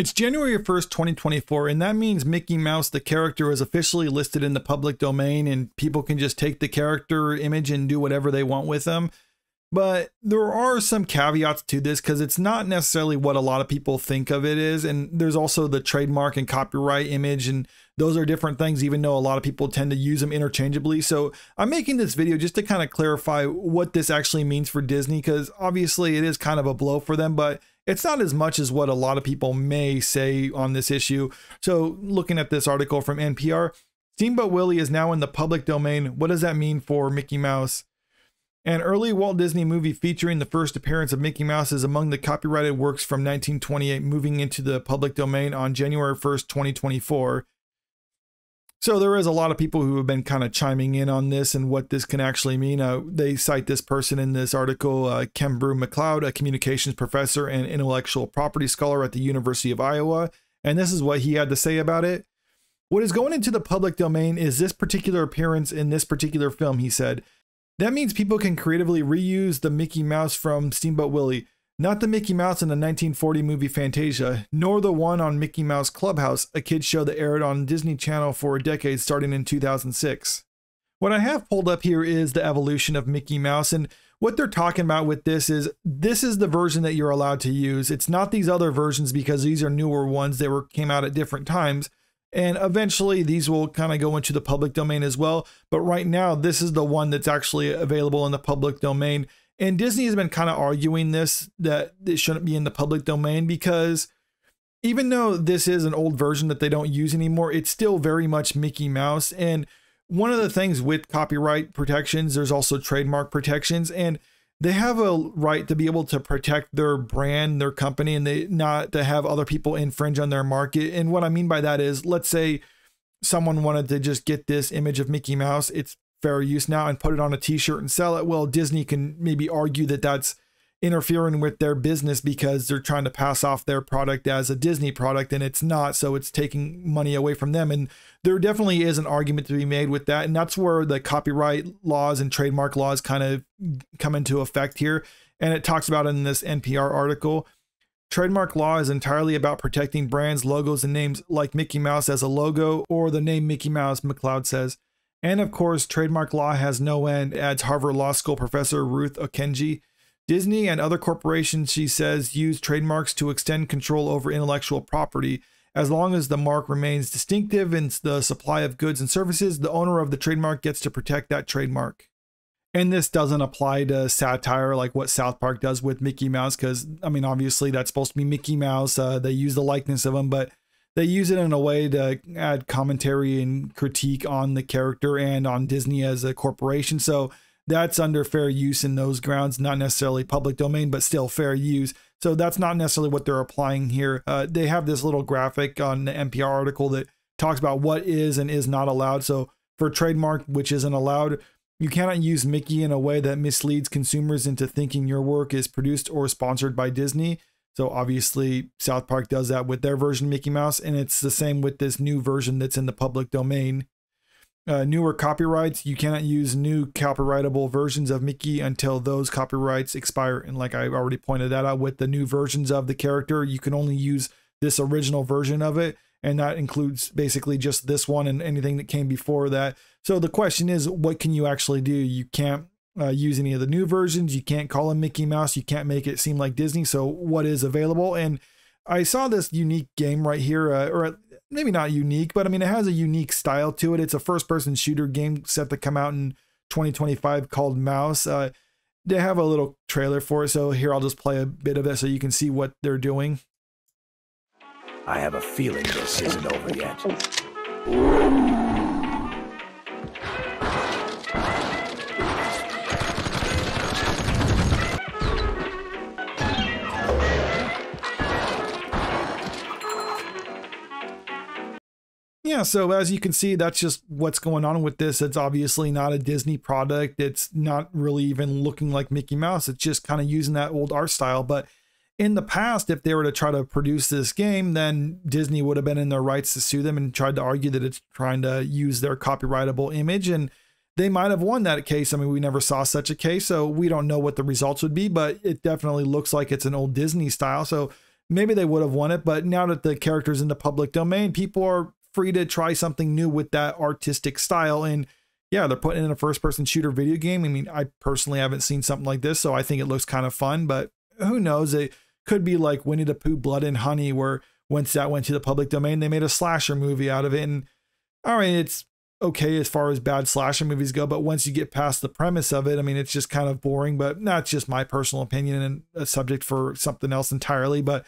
It's January 1st, 2024, and that means Mickey Mouse, the character, is officially listed in the public domain, and people can just take the character image and do whatever they want with them. But there are some caveats to this because it's not necessarily what a lot of people think of it is. And there's also the trademark and copyright image, and those are different things, even though a lot of people tend to use them interchangeably. So I'm making this video just to kind of clarify what this actually means for Disney, because obviously it is kind of a blow for them, but it's not as much as what a lot of people may say on this issue. So looking at this article from NPR, Steamboat Willie is now in the public domain. What does that mean for Mickey Mouse? An early Walt Disney movie featuring the first appearance of Mickey Mouse is among the copyrighted works from 1928 moving into the public domain on January 1st, 2024. So there is a lot of people who have been kind of chiming in on this and what this can actually mean. They cite this person in this article, Kembrew McLeod, a communications professor and intellectual property scholar at the University of Iowa. And this is what he had to say about it. What is going into the public domain is this particular appearance in this particular film, he said. That means people can creatively reuse the Mickey Mouse from Steamboat Willie, not the Mickey Mouse in the 1940 movie Fantasia, nor the one on Mickey Mouse Clubhouse, a kids show that aired on Disney Channel for a decade starting in 2006. What I have pulled up here is the evolution of Mickey Mouse, and what they're talking about with this is the version that you're allowed to use. It's not these other versions because these are newer ones that came out at different times. And eventually these will kind of go into the public domain as well. But right now, this is the one that's actually available in the public domain. And Disney has been kind of arguing this, that it shouldn't be in the public domain, because even though this is an old version that they don't use anymore, it's still very much Mickey Mouse. And one of the things with copyright protections, there's also trademark protections, and they have a right to be able to protect their brand, their company, and not to have other people infringe on their market. And what I mean by that is, let's say someone wanted to just get this image of Mickey Mouse, it's fair use now, and put it on a t-shirt and sell it. Well, Disney can maybe argue that that's interfering with their business because they're trying to pass off their product as a Disney product, and it's not. So it's taking money away from them. And there definitely is an argument to be made with that. And that's where the copyright laws and trademark laws kind of come into effect here. And it talks about in this NPR article, trademark law is entirely about protecting brands, logos, and names like Mickey Mouse as a logo or the name Mickey Mouse, McLeod says. And of course, trademark law has no end, adds Harvard Law School professor Ruth Okenji. Disney and other corporations, she says, use trademarks to extend control over intellectual property. As long as the mark remains distinctive in the supply of goods and services, the owner of the trademark gets to protect that trademark. And this doesn't apply to satire like what South Park does with Mickey Mouse, because, I mean, obviously that's supposed to be Mickey Mouse. They use the likeness of him, but they use it in a way to add commentary and critique on the character and on Disney as a corporation. So that's under fair use in those grounds, not necessarily public domain, but still fair use. So that's not necessarily what they're applying here. They have this little graphic on the NPR article that talks about what is and is not allowed. So for trademark, which isn't allowed, you cannot use Mickey in a way that misleads consumers into thinking your work is produced or sponsored by Disney. So obviously South Park does that with their version of Mickey Mouse, and it's the same with this new version that's in the public domain. Newer copyrights, you cannot use new copyrightable versions of Mickey until those copyrights expire. And like I already pointed that out with the new versions of the character, you can only use this original version of it. And that includes basically just this one and anything that came before that. So the question is, what can you actually do? You can't use any of the new versions. You can't call him Mickey Mouse. You can't make it seem like Disney. So what is available? And I saw this unique game right here, or maybe not unique, but I mean, it has a unique style to it. It's a first-person shooter game set to come out in 2025 called Mouse. They have a little trailer for it, so here I'll just play a bit of it so you can see what they're doing. I have a feeling this isn't over yet. Yeah, so as you can see, that's just what's going on with this. It's obviously not a Disney product. It's not really even looking like Mickey Mouse. It's just kind of using that old art style. But in the past, if they were to try to produce this game, then Disney would have been in their rights to sue them and tried to argue that it's trying to use their copyrightable image. And they might have won that case. I mean, we never saw such a case, so we don't know what the results would be, but it definitely looks like it's an old Disney style. So maybe they would have won it, but now that the character's in the public domain, people are free to try something new with that artistic style. And yeah, they're putting in a first-person shooter video game. I mean, I personally haven't seen something like this, so I think it looks kind of fun, but who knows? It could be like Winnie the Pooh Blood and Honey, where once that went to the public domain, they made a slasher movie out of it. And all right, it's okay as far as bad slasher movies go, but once you get past the premise of it, I mean, it's just kind of boring. But that's just my personal opinion and a subject for something else entirely. But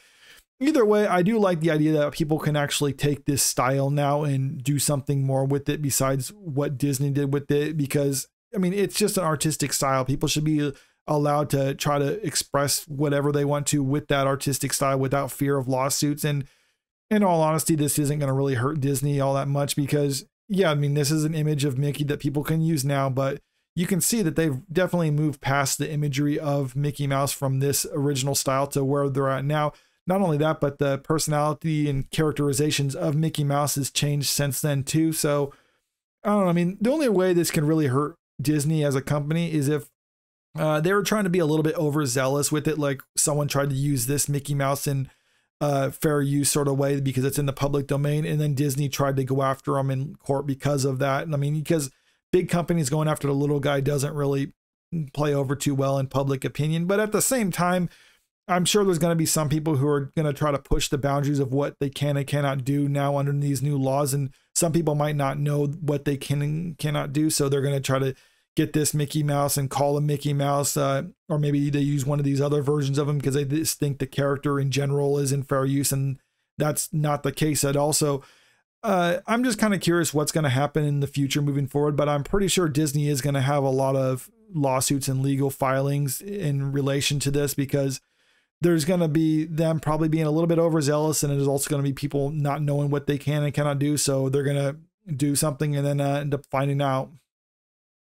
either way, I do like the idea that people can actually take this style now and do something more with it besides what Disney did with it, because I mean, it's just an artistic style. People should be allowed to try to express whatever they want to with that artistic style without fear of lawsuits. And in all honesty, this isn't going to really hurt Disney all that much, because yeah, I mean, this is an image of Mickey that people can use now, but you can see that they've definitely moved past the imagery of Mickey Mouse from this original style to where they're at now. Not only that, but the personality and characterizations of Mickey Mouse has changed since then too. So I don't know. I mean, the only way this can really hurt Disney as a company is if they were trying to be a little bit overzealous with it. Like someone tried to use this Mickey Mouse in fair use sort of way because it's in the public domain, and then Disney tried to go after them in court because of that. And I mean, because big companies going after the little guy doesn't really play over too well in public opinion. But at the same time, I'm sure there's going to be some people who are going to try to push the boundaries of what they can and cannot do now under these new laws. And some people might not know what they can and cannot do. So they're going to try to get this Mickey Mouse and call him Mickey Mouse. Or maybe they use one of these other versions of him because they just think the character in general is in fair use. And that's not the case at all. So I'm just kind of curious what's going to happen in the future moving forward, but I'm pretty sure Disney is going to have a lot of lawsuits and legal filings in relation to this, because there's going to be them probably being a little bit overzealous, and it is also going to be people not knowing what they can and cannot do. So they're going to do something and then end up finding out.